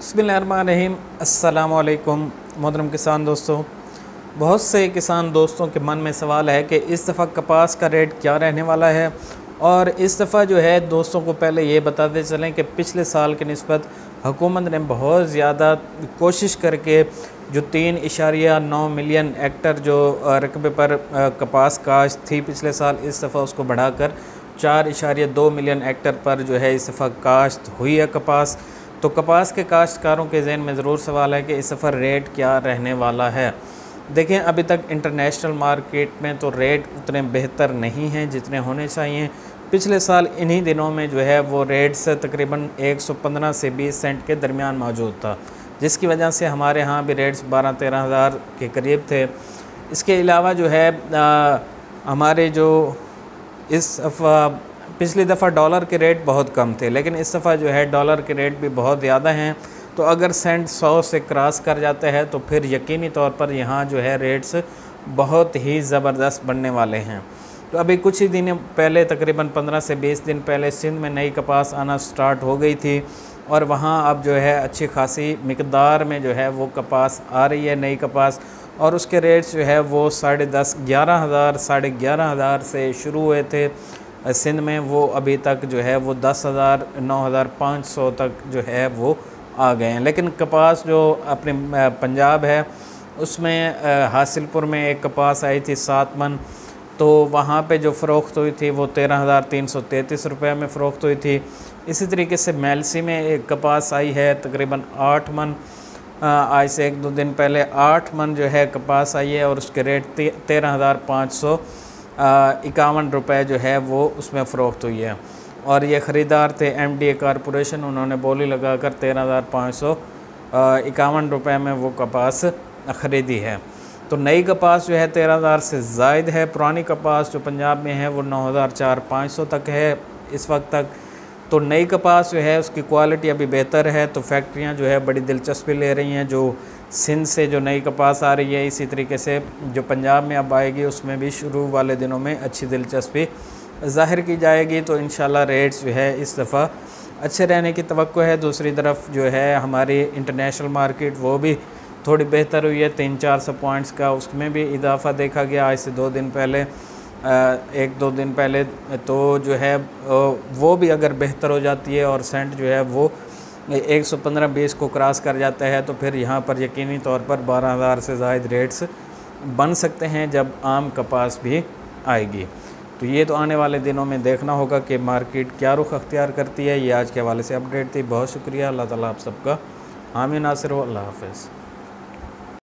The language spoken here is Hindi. बिस्मिल्लाहिर्रहमानिर्रहीम। अस्सलाम वालेकुम मोहतरम किसान दोस्तों। बहुत से किसान दोस्तों के मन में सवाल है कि इस दफ़ा कपास का रेट क्या रहने वाला है, और इस दफ़ा जो है दोस्तों को पहले ये बताते चलें कि पिछले साल के निस्बत हुकूमत ने बहुत ज़्यादा कोशिश करके जो 3.9 मिलियन हेक्टर जो रकबे पर कपास काश्त थी पिछले साल, इस दफ़ा उसको बढ़ाकर 4.2 मिलियन हेक्टर पर जो है इस दफ़ा काश्त हुई है कपास। तो कपास के काश्तकारों के जहन में ज़रूर सवाल है कि इस सफ़र रेट क्या रहने वाला है। देखें, अभी तक इंटरनेशनल मार्केट में तो रेट उतने बेहतर नहीं हैं जितने होने चाहिए। पिछले साल इन्हीं दिनों में जो है वो रेट से तकरीबन 115 से 20 सेंट के दरमियान मौजूद था, जिसकी वजह से हमारे यहाँ भी रेट्स 12-13 हज़ार के करीब थे। इसके अलावा जो है हमारे जो इस पिछली दफ़ा डॉलर के रेट बहुत कम थे, लेकिन इस दफ़ा जो है डॉलर के रेट भी बहुत ज़्यादा हैं। तो अगर सेंट 100 से क्रॉस कर जाते हैं तो फिर यकीनी तौर पर यहाँ जो है रेट्स बहुत ही ज़बरदस्त बनने वाले हैं। तो अभी कुछ ही दिन पहले, तकरीबन 15 से 20 दिन पहले, सिंध में नई कपास आना स्टार्ट हो गई थी और वहाँ अब जो है अच्छी खासी मकदार में जो है वो कपास आ रही है, नई कपास। और उसके रेट्स जो है वो 10,500, 11,000, 11,500 से शुरू हुए थे सिंध में, वो अभी तक जो है वो 10,000, 9,500 तक जो है वो आ गए हैं। लेकिन कपास जो अपने पंजाब है उसमें हासिलपुर में एक कपास आई थी 7 मन, तो वहाँ पे जो फ़रोख्त हुई थी वो 13,333 रुपये में फ़रोख्त हुई थी। इसी तरीके से मेलसी में एक कपास आई है तकरीबन 8 मन, आज से 1-2 दिन पहले 8 मन जो है कपास आई है और उसके रेट 13,551 रुपये जो है वो उसमें फ़रोख्त हुई है। और ये ख़रीदार थे MDA कॉर्पोरेशन, उन्होंने बोली लगाकर 13,551 रुपये में वो कपास ख़रीदी है। तो नई कपास जो है 13,000 से ज़ायद है। पुरानी कपास जो पंजाब में है वो 9,400-500 तक है इस वक्त तक। तो नई कपास जो है उसकी क्वालिटी अभी बेहतर है, तो फैक्ट्रियाँ जो है बड़ी दिलचस्पी ले रही हैं। जो सिंध से जो नई कपास आ रही है, इसी तरीके से जो पंजाब में अब आएगी उसमें भी शुरू वाले दिनों में अच्छी दिलचस्पी ज़ाहिर की जाएगी। तो इंशाल्लाह रेट्स जो है इस दफ़ा अच्छे रहने की तवक्को है। दूसरी तरफ जो है हमारी इंटरनेशनल मार्केट वो भी थोड़ी बेहतर हुई है, 300-400 पॉइंट्स का उसमें भी इजाफा देखा गया आज से 2 दिन पहले, 1-2 दिन पहले। तो जो है वो भी अगर बेहतर हो जाती है और सेंट जो है वो 115-120 को क्रॉस कर जाता है तो फिर यहाँ पर यकीनी तौर पर 12,000 से ज़ायद रेट्स बन सकते हैं जब आम कपास भी आएगी। तो ये तो आने वाले दिनों में देखना होगा कि मार्केट क्या रुख अख्तियार करती है। ये आज के हवाले से अपडेट थी। बहुत शुक्रिया। अल्लाह ताला आप सबका हामी नासिर हो। अल्लाह हाफ़िज़।